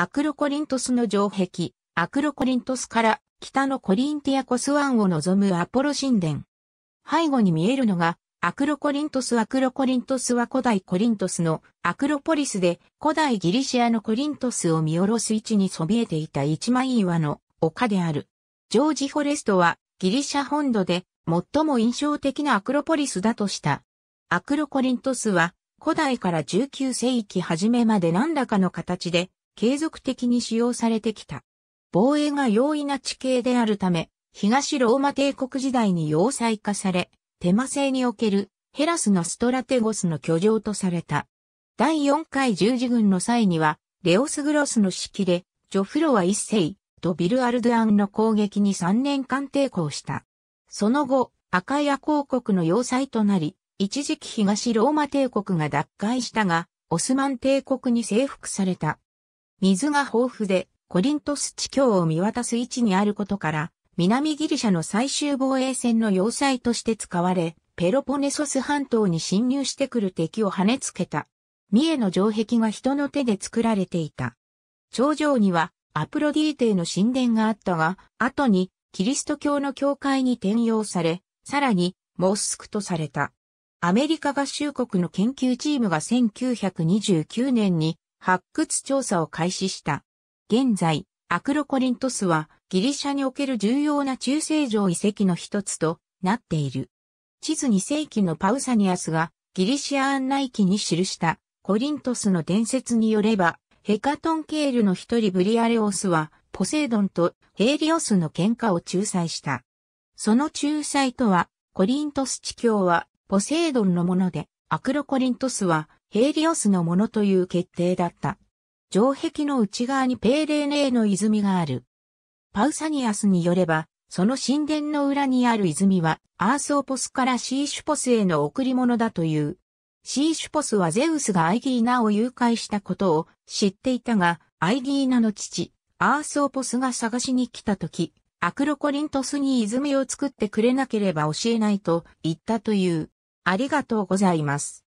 アクロコリントスの城壁、アクロコリントスから北のコリンティアコス湾を望むアポロ神殿。背後に見えるのが、アクロコリントスは古代コリントスのアクロポリスで古代ギリシアのコリントスを見下ろす位置にそびえていた一枚岩の丘である。ジョージ・フォレストはギリシャ本土で最も印象的なアクロポリスだとした。アクロコリントスは古代から19世紀初めまで何らかの形で継続的に使用されてきた。防衛が容易な地形であるため東ローマ帝国時代に要塞化され、テマ製におけるヘラスのストラテゴスの居城とされた。第4回十字軍の際には、レオスグロスの指揮で、ジョフロワ一世とビルアルドゥアンの攻撃に3年間抵抗した。その後、アカイア公国の要塞となり、一時期東ローマ帝国が奪回したが、オスマン帝国に征服された。水が豊富で、コリントス地峡を見渡す位置にあることから、南ギリシャの最終防衛線の要塞として使われ、ペロポネソス半島に侵入してくる敵を跳ねつけた。三重の城壁が人の手で作られていた。頂上にはアプロディーテの神殿があったが、後にキリスト教の教会に転用され、さらにモスクとされた。アメリカ合衆国の研究チームが1929年に発掘調査を開始した。現在、アクロコリントスはギリシャにおける重要な中世城遺跡の一つとなっている。地図2世紀のパウサニアスがギリシア案内記に記したコリントスの伝説によれば、ヘカトンケールの一人ブリアレオスはポセイドンとヘーリオスの喧嘩を仲裁した。その仲裁とは、コリントス地峡はポセイドンのもので、アクロコリントスはヘーリオスのものという決定だった。城壁の内側にペーレーネーの泉がある。パウサニアスによれば、その神殿の裏にある泉は、アーソーポスからシーシュポスへの贈り物だという。シーシュポスはゼウスがアイギーナを誘拐したことを知っていたが、アイギーナの父、アーソーポスが探しに来たとき、アクロコリントスに泉を作ってくれなければ教えないと言ったという。ありがとうございます。